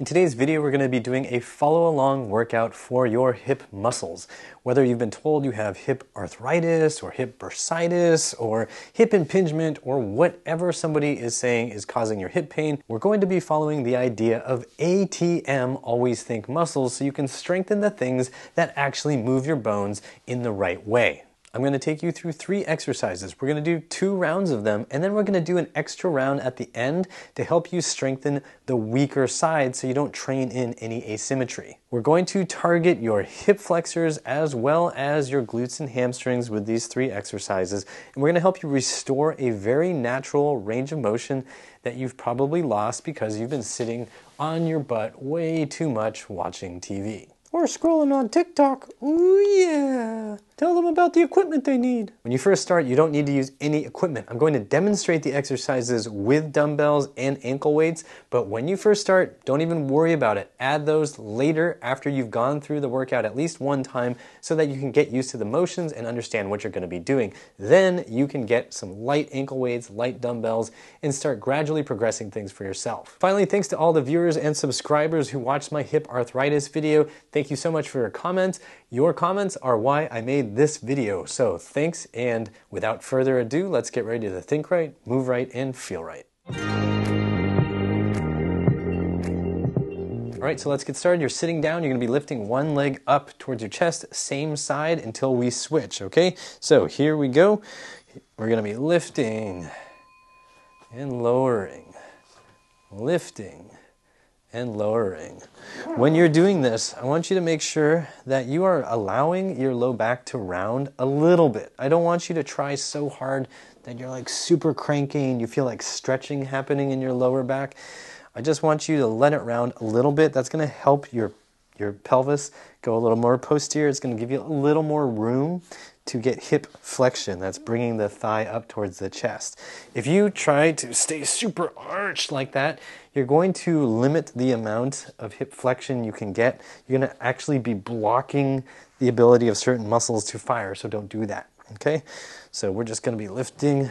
In today's video, we're going to be doing a follow-along workout for your hip muscles. Whether you've been told you have hip arthritis or hip bursitis or hip impingement or whatever somebody is saying is causing your hip pain, we're going to be following the idea of ATM, always think muscles, so you can strengthen the things that actually move your bones in the right way. I'm going to take you through 3 exercises. We're going to do 2 rounds of them, and then we're going to do an extra round at the end to help you strengthen the weaker side so you don't train in any asymmetry. We're going to target your hip flexors as well as your glutes and hamstrings with these 3 exercises, and we're going to help you restore a very natural range of motion that you've probably lost because you've been sitting on your butt way too much watching TV. Or scrolling on TikTok. Ooh yeah! Tell them about the equipment they need. When you first start, you don't need to use any equipment. I'm going to demonstrate the exercises with dumbbells and ankle weights, but when you first start, don't even worry about it. Add those later after you've gone through the workout at least one time so that you can get used to the motions and understand what you're going to be doing. Then you can get some light ankle weights, light dumbbells, and start gradually progressing things for yourself. Finally, thanks to all the viewers and subscribers who watched my hip arthritis video. Thank you so much for your comments. Your comments are why I made this video, so thanks, and without further ado, let's get ready to think right, move right, and feel right. All right, so let's get started. You're sitting down, you're gonna be lifting one leg up towards your chest, same side until we switch, okay? So here we go. We're gonna be lifting and lowering, lifting and lowering. When you're doing this, I want you to make sure that you are allowing your low back to round a little bit. I don't want you to try so hard that you're like super cranky and you feel like stretching happening in your lower back. I just want you to let it round a little bit. That's gonna help your pelvis go a little more posterior. It's gonna give you a little more room to get hip flexion. That's bringing the thigh up towards the chest. If you try to stay super arched like that, you're going to limit the amount of hip flexion you can get. You're gonna actually be blocking the ability of certain muscles to fire, so don't do that, okay? So we're just gonna be lifting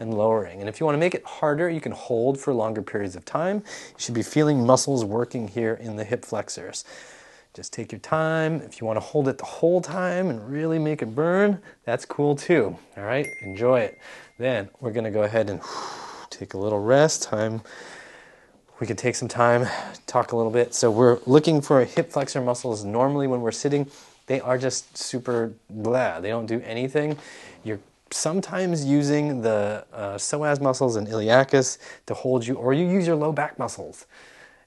and lowering. And if you wanna make it harder, you can hold for longer periods of time. You should be feeling muscles working here in the hip flexors. Just take your time. If you want to hold it the whole time and really make it burn, that's cool too. All right, enjoy it. Then we're going to go ahead and take a little rest time. We can take some time, talk a little bit. So we're looking for hip flexor muscles. Normally when we're sitting, they are just super blah. They don't do anything. You're sometimes using the psoas muscles and iliacus to hold you, or you use your low back muscles.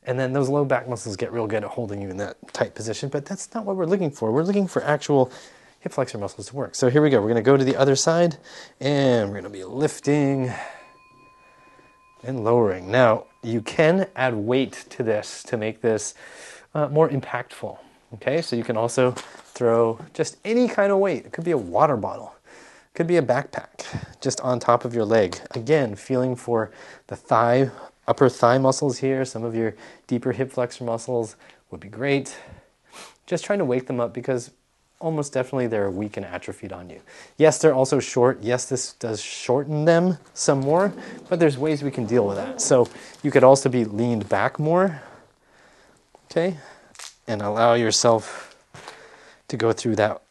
And then those low back muscles get real good at holding you in that tight position, but that's not what we're looking for. We're looking for actual hip flexor muscles to work. So here we go. We're gonna go to the other side and we're gonna be lifting and lowering. Now, you can add weight to this to make this more impactful, okay? So you can also throw just any kind of weight. It could be a water bottle. It could be a backpack just on top of your leg. Again, feeling for the thigh, upper thigh muscles here, some of your deeper hip flexor muscles would be great. Just trying to wake them up because almost definitely they're weak and atrophied on you. Yes, they're also short. Yes, this does shorten them some more, but there's ways we can deal with that. So you could also be leaned back more, okay? And allow yourself to go through that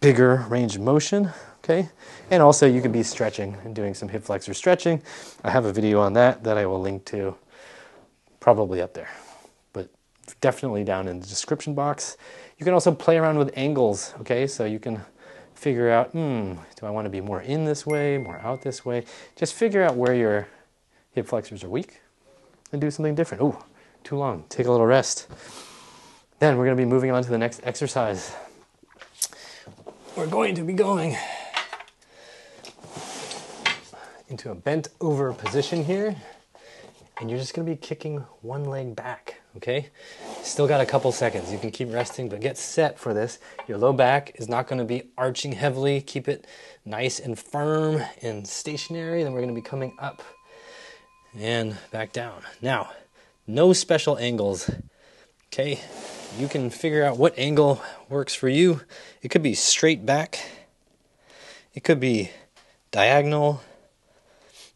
bigger range of motion, okay? And also you can be stretching and doing some hip flexor stretching. I have a video on that I will link to probably up there, but definitely down in the description box. You can also play around with angles, okay? So you can figure out, do I want to be more in this way, more out this way? Just figure out where your hip flexors are weak and do something different. Ooh, too long, take a little rest. Then we're gonna be moving on to the next exercise. We're going to be going into a bent over position here, and you're just gonna be kicking one leg back, okay? Still got a couple seconds. You can keep resting, but get set for this. Your low back is not gonna be arching heavily. Keep it nice and firm and stationary. Then we're gonna be coming up and back down. Now, no special angles, okay? You can figure out what angle works for you. It could be straight back. It could be diagonal.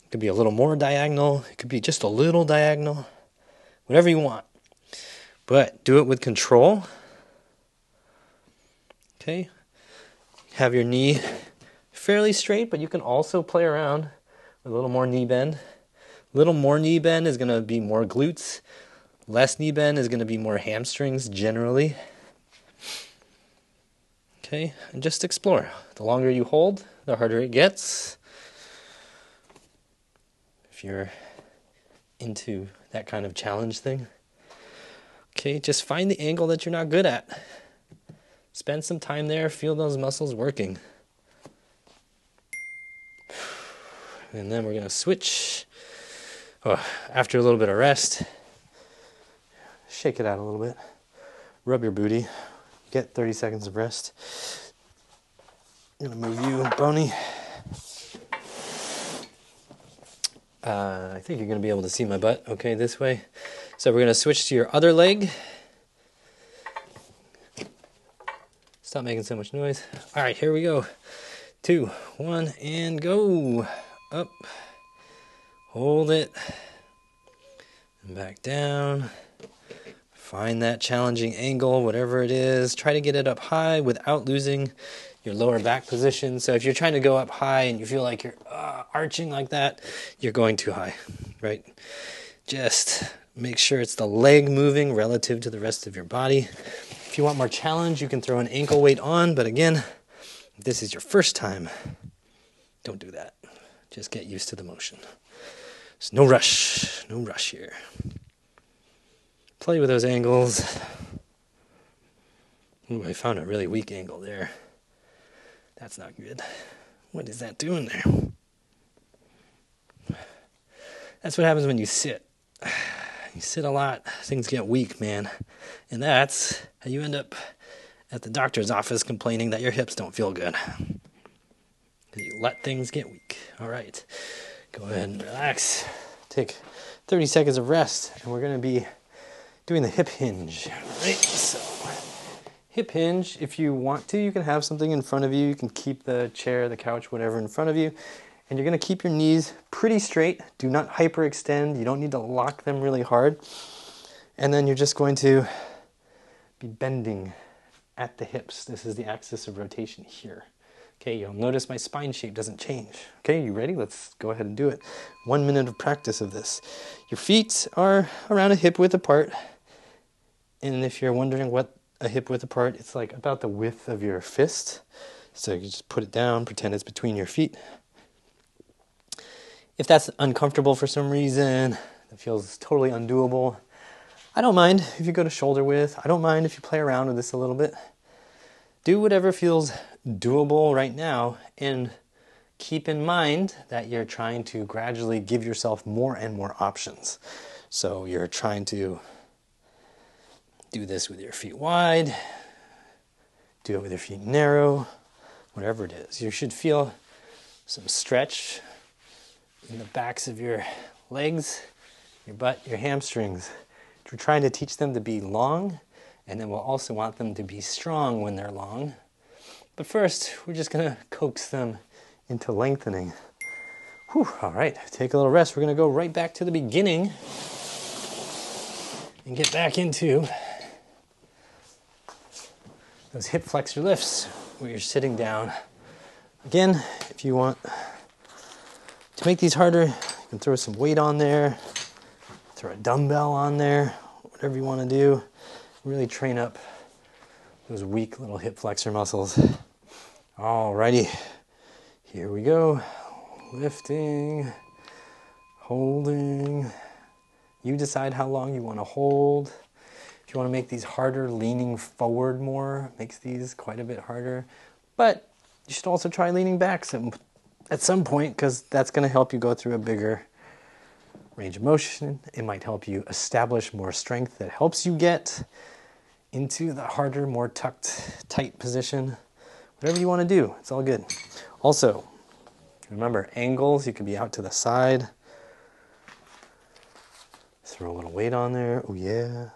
It could be a little more diagonal. It could be just a little diagonal. Whatever you want. but do it with control. Okay, have your knee fairly straight, but you can also play around with a little more knee bend. Little more knee bend is going to be more glutes. Less knee bend is going to be more hamstrings generally. Okay, and just explore. The longer you hold, the harder it gets. If you're into that kind of challenge thing. Okay, just find the angle that you're not good at. Spend some time there, feel those muscles working. And then we're going to switch. Oh, after a little bit of rest, shake it out a little bit. Rub your booty. Get 30 seconds of rest. I'm gonna move you, Boney. I think you're gonna be able to see my butt. Okay, this way. So we're gonna switch to your other leg. Stop making so much noise. All right, here we go. 2, 1, and go. Up. Hold it. And back down. Find that challenging angle, whatever it is. Try to get it up high without losing your lower back position. So if you're trying to go up high and you feel like you're arching like that, you're going too high, right? Just make sure it's the leg moving relative to the rest of your body. If you want more challenge, you can throw an ankle weight on. But again, if this is your first time, don't do that. Just get used to the motion. There's no rush. No rush here. Play with those angles. Ooh, I found a really weak angle there. That's not good. What is that doing there? That's what happens when you sit. You sit a lot, things get weak, man. And that's how you end up at the doctor's office complaining that your hips don't feel good. You let things get weak. All right, go ahead and relax. Take 30 seconds of rest, and we're gonna be doing the hip hinge, right? So hip hinge, if you want to, you can have something in front of you. You can keep the chair, the couch, whatever in front of you. And you're gonna keep your knees pretty straight. Do not hyperextend. You don't need to lock them really hard. And then you're just going to be bending at the hips. This is the axis of rotation here. Okay, you'll notice my spine shape doesn't change. Okay, you ready? Let's go ahead and do it. 1 minute of practice of this. Your feet are around a hip width apart. And if you're wondering what a hip width apart, it's like about the width of your fist. So you just put it down, pretend it's between your feet. If that's uncomfortable for some reason, it feels totally undoable, I don't mind if you go to shoulder width. I don't mind if you play around with this a little bit. Do whatever feels doable right now, and keep in mind that you're trying to gradually give yourself more and more options. So you're trying to do this with your feet wide, do it with your feet narrow, whatever it is. You should feel some stretch in the backs of your legs, your butt, your hamstrings. We're trying to teach them to be long, and then we'll also want them to be strong when they're long. But first, we're just gonna coax them into lengthening. Whew, all right, take a little rest. We're gonna go right back to the beginning and get back into those hip flexor lifts where you're sitting down. Again, if you want to make these harder, you can throw some weight on there, throw a dumbbell on there, whatever you want to do. Really train up those weak little hip flexor muscles. Alrighty, here we go. Lifting, holding. You decide how long you want to hold. If you want to make these harder, leaning forward more makes these quite a bit harder. But you should also try leaning back at some point, because that's going to help you go through a bigger range of motion. It might help you establish more strength that helps you get into the harder, more tucked, tight position. Whatever you want to do, it's all good. Also, remember, angles, you could be out to the side. Throw a little weight on there. Oh, yeah.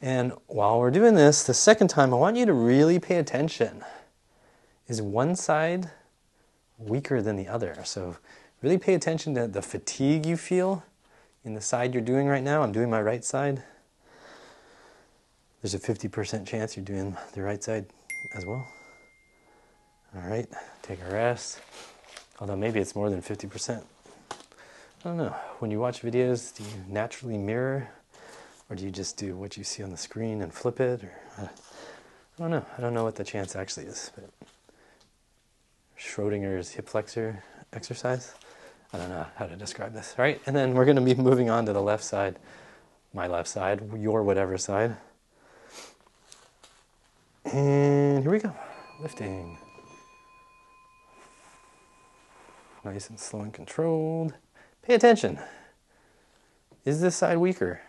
And while we're doing this, the second time, I want you to really pay attention. Is one side weaker than the other? So really pay attention to the fatigue you feel. in the side you're doing right now, I'm doing my right side, there's a 50% chance you're doing the right side as well. All right, take a rest. Although maybe it's more than 50%. I don't know. When you watch videos, do you naturally mirror, or do you just do what you see on the screen and flip it? Or I don't know. I don't know what the chance actually is. But Schrodinger's hip flexor exercise. I don't know how to describe this. All right, and then we're going to be moving on to the left side, my left side, your whatever side. And here we go, lifting. Nice and slow and controlled. Pay attention. Is this side weaker?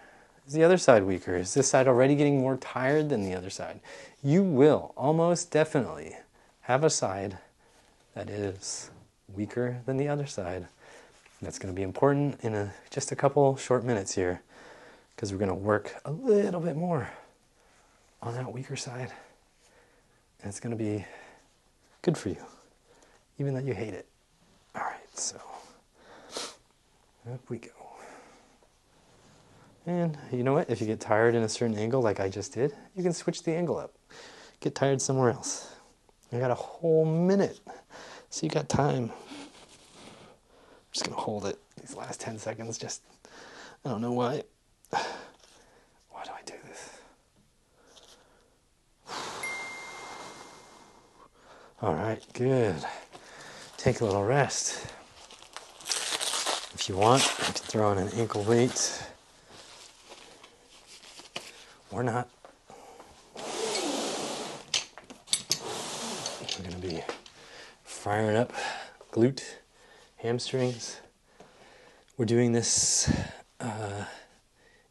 Is the other side weaker? Is this side already getting more tired than the other side? You will almost definitely have a side that is weaker than the other side. And that's going to be important in just a couple short minutes here, because we're going to work a little bit more on that weaker side. And it's going to be good for you, even though you hate it. All right, so up we go. And you know what? If you get tired in a certain angle like I just did, you can switch the angle up. Get tired somewhere else. You got a whole minute, so you got time. I'm just going to hold it. These last 10 seconds, just, I don't know why. Why do I do this? All right, good. Take a little rest. If you want, you can throw in an ankle weight. Or not. We're gonna be firing up glute, hamstrings. We're doing this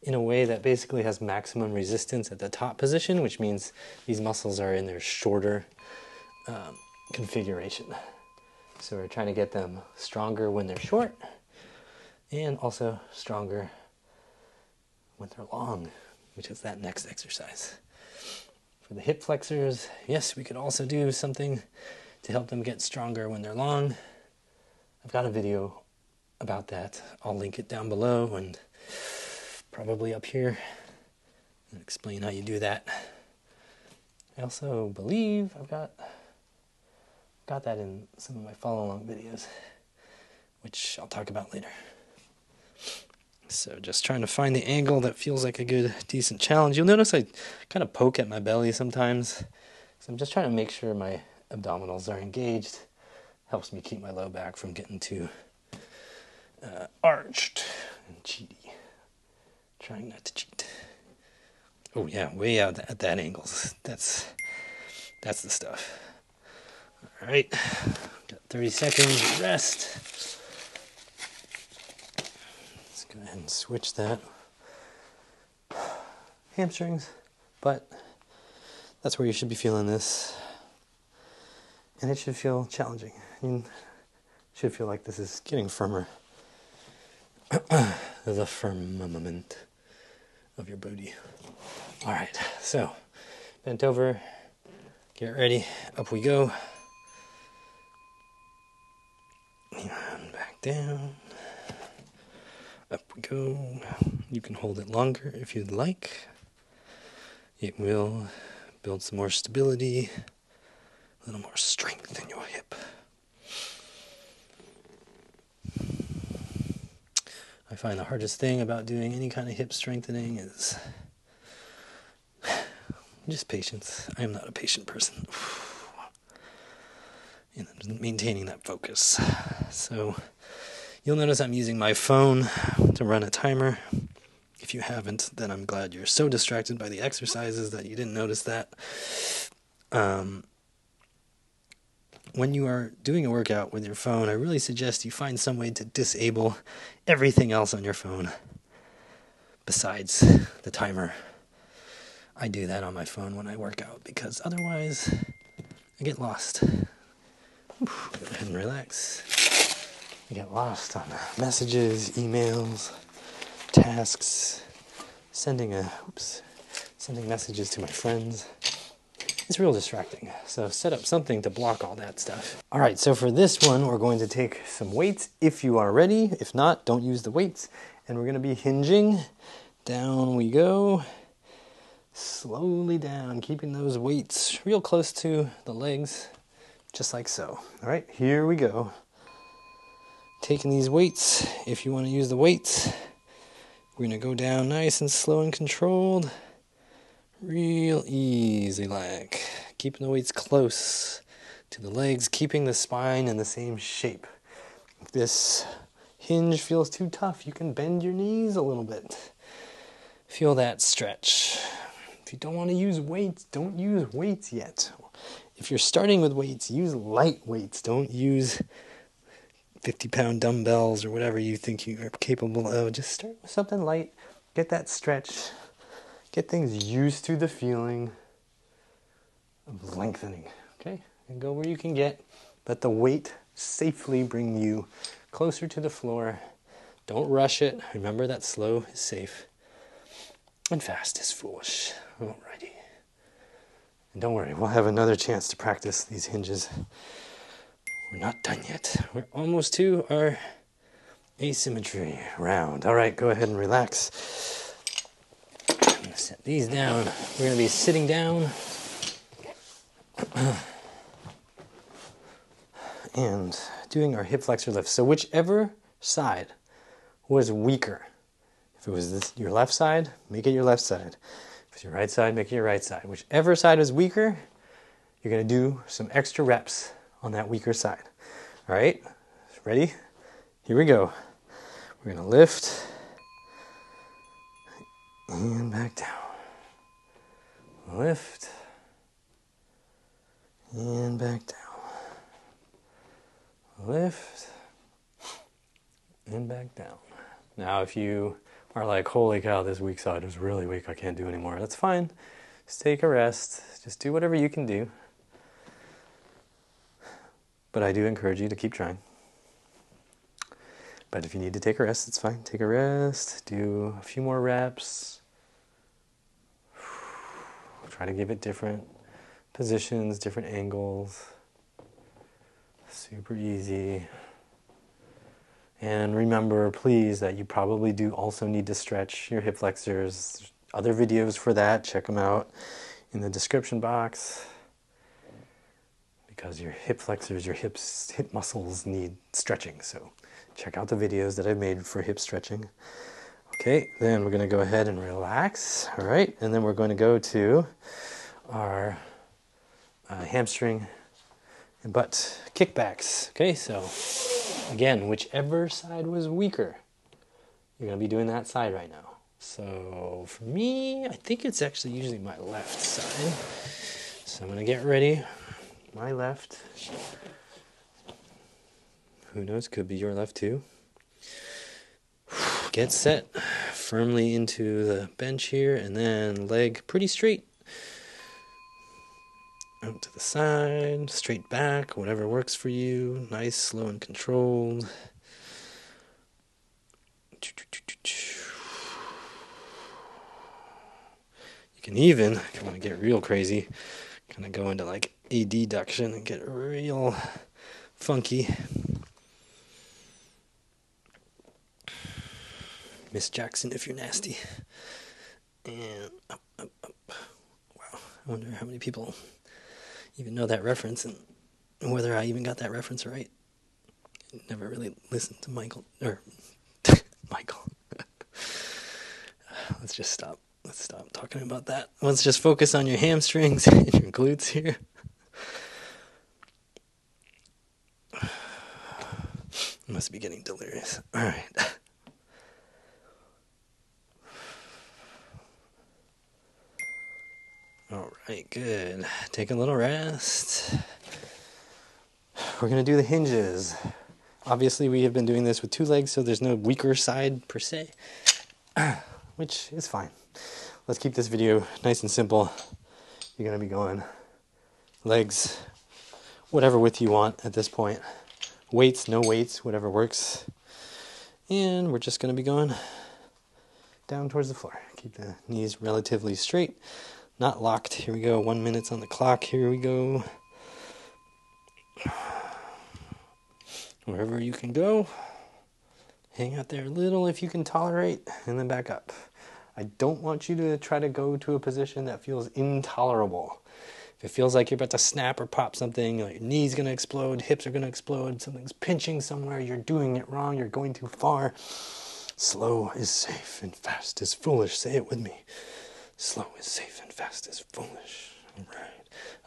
in a way that basically has maximum resistance at the top position, which means these muscles are in their shorter configuration. So we're trying to get them stronger when they're short, and also stronger when they're long, which is that next exercise. For the hip flexors, yes, we could also do something to help them get stronger when they're long. I've got a video about that. I'll link it down below and probably up here and explain how you do that. I also believe I've got that in some of my follow-along videos, which I'll talk about later. So just trying to find the angle that feels like a good, decent challenge. You'll notice I kind of poke at my belly sometimes, so I'm just trying to make sure my abdominals are engaged. Helps me keep my low back from getting too arched and cheaty. Trying not to cheat. Oh yeah, way out at that angle. That's the stuff. All right, got 30 seconds of rest. Let's go ahead and switch that. Hamstrings, but that's where you should be feeling this. And it should feel challenging. You should feel like this is getting firmer. The firmament of your booty. All right, so bent over, get ready, up we go. And back down, up we go. You can hold it longer if you'd like. It will build some more stability, a little more strength in your hip. I find the hardest thing about doing any kind of hip strengthening is just patience. I am not a patient person. And I'm maintaining that focus. So you'll notice I'm using my phone to run a timer. If you haven't, then I'm glad you're so distracted by the exercises that you didn't notice that. When you are doing a workout with your phone, I really suggest you find some way to disable everything else on your phone besides the timer. I do that on my phone when I work out, because otherwise I get lost. Oof, go ahead and relax. I get lost on messages, emails, tasks, sending messages to my friends. It's real distracting. So set up something to block all that stuff. All right, so for this one, we're going to take some weights if you are ready. If not, don't use the weights. and we're going to be hinging. Down we go, slowly down, keeping those weights real close to the legs, just like so. All right, here we go. Taking these weights, if you want to use the weights, we're going to go down nice and slow and controlled, real easy like, keeping the weights close to the legs, keeping the spine in the same shape. If this hinge feels too tough, you can bend your knees a little bit. Feel that stretch. If you don't want to use weights, don't use weights yet. If you're starting with weights, use light weights. Don't use 50-pound dumbbells or whatever you think you are capable of. Just start with something light. Get that stretch. Get things used to the feeling of lengthening. Okay? And go where you can get. Let the weight safely bring you closer to the floor. Don't rush it. Remember that slow is safe and fast is foolish. Alrighty. And don't worry, we'll have another chance to practice these hinges. We're not done yet. We're almost to our asymmetry round. All right, go ahead and relax. I'm gonna set these down. We're gonna be sitting down. And doing our hip flexor lift. So whichever side was weaker, if it was this, your left side, make it your left side. If it's your right side, make it your right side. Whichever side is weaker, you're gonna do some extra reps on that weaker side. All right, ready? Here we go. We're gonna lift and back down. Lift and back down. Lift and back down. Now if you are like, holy cow, this weak side is really weak, I can't do anymore, that's fine. Just take a rest. Just do whatever you can do. But I do encourage you to keep trying. But if you need to take a rest, it's fine. Take a rest, do a few more reps. Try to give it different positions, different angles. Super easy. And remember, please, that you probably do also need to stretch your hip flexors. There's other videos for that. Check them out in the description box. Because your hip flexors, your hips, hip muscles need stretching. So check out the videos that I've made for hip stretching. Okay, then we're going to go ahead and relax. All right, and then we're going to go to our hamstring and butt kickbacks. Okay, so again, whichever side was weaker, you're gonna be doing that side right now. So for me, I think it's actually usually my left side. So I'm gonna get ready. My left. Who knows, could be your left too. Get set firmly into the bench here and then leg pretty straight. Out to the side, straight back, whatever works for you. Nice, slow, and controlled. You can even, if you want to get real crazy, kind of go into like adduction and get real funky. Miss Jackson if you're nasty. And up, up, up. Wow, I wonder how many people even know that reference and whether I even got that reference right. I never really listened to Michael, or Michael. Let's just stop. Let's stop talking about that. Let's just focus on your hamstrings and your glutes here. I must be getting delirious. All right. All right, good. Take a little rest. We're going to do the hinges. Obviously, we have been doing this with two legs, so there's no weaker side per se, which is fine. Let's keep this video nice and simple. You're going to be going legs, whatever width you want at this point. Weights, no weights, whatever works. And we're just going to be going down towards the floor. Keep the knees relatively straight. Not locked. Here we go. 1 minute's on the clock. Here we go. Wherever you can go. Hang out there a little if you can tolerate, and then back up. I don't want you to try to go to a position that feels intolerable. If it feels like you're about to snap or pop something, your knee's gonna explode, hips are gonna explode, something's pinching somewhere, you're doing it wrong, you're going too far. Slow is safe and fast is foolish. Say it with me. Slow is safe and fast is foolish. All right.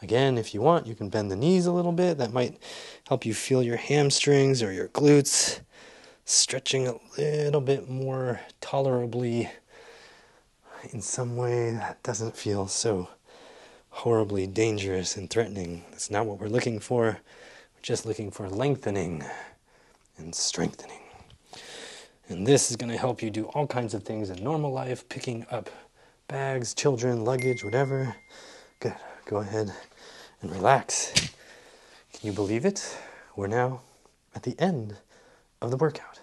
Again, if you want, you can bend the knees a little bit. That might help you feel your hamstrings or your glutes stretching a little bit more tolerably in some way that doesn't feel so horribly dangerous and threatening. That's not what we're looking for. We're just looking for lengthening and strengthening. And this is going to help you do all kinds of things in normal life, picking up bags, children, luggage, whatever. Good. Go ahead and relax. Can you believe it? We're now at the end of the workout.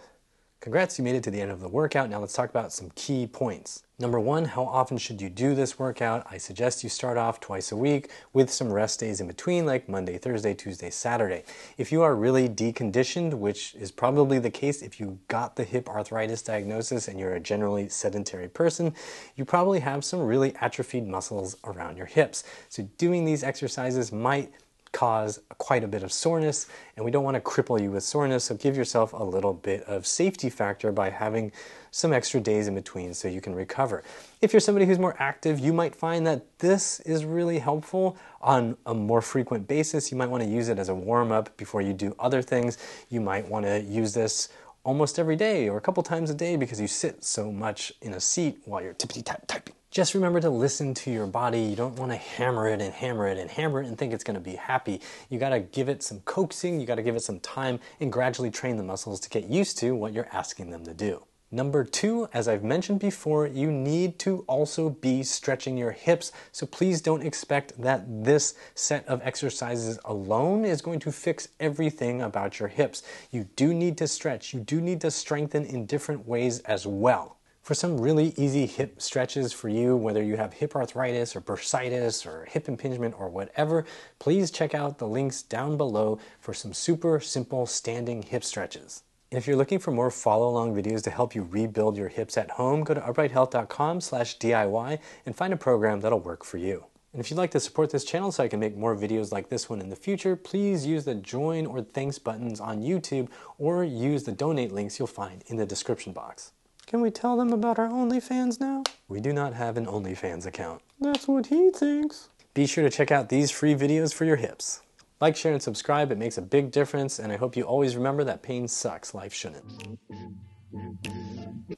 Congrats, you made it to the end of the workout. Now let's talk about some key points. Number one, how often should you do this workout? I suggest you start off twice a week with some rest days in between, like Monday, Thursday, Tuesday, Saturday. If you are really deconditioned, which is probably the case if you got the hip arthritis diagnosis and you're a generally sedentary person, you probably have some really atrophied muscles around your hips. So doing these exercises might cause quite a bit of soreness, and we don't want to cripple you with soreness, so give yourself a little bit of safety factor by having some extra days in between so you can recover. If you're somebody who's more active, you might find that this is really helpful on a more frequent basis. You might want to use it as a warm-up before you do other things. You might want to use this almost every day or a couple times a day because you sit so much in a seat while you're tippity-tap typing. Just remember to listen to your body. You don't want to hammer it and hammer it and hammer it and think it's going to be happy. You got to give it some coaxing, you got to give it some time, and gradually train the muscles to get used to what you're asking them to do. Number two, as I've mentioned before, you need to also be stretching your hips. So please don't expect that this set of exercises alone is going to fix everything about your hips. You do need to stretch. You do need to strengthen in different ways as well. For some really easy hip stretches for you, whether you have hip arthritis or bursitis or hip impingement or whatever, please check out the links down below for some super simple standing hip stretches. If you're looking for more follow-along videos to help you rebuild your hips at home, go to uprighthealth.com/DIY and find a program that'll work for you. And if you'd like to support this channel so I can make more videos like this one in the future, please use the join or thanks buttons on YouTube or use the donate links you'll find in the description box. Can we tell them about our OnlyFans now? We do not have an OnlyFans account. That's what he thinks. Be sure to check out these free videos for your hips. Like, share, and subscribe. It makes a big difference, and I hope you always remember that pain sucks. Life shouldn't.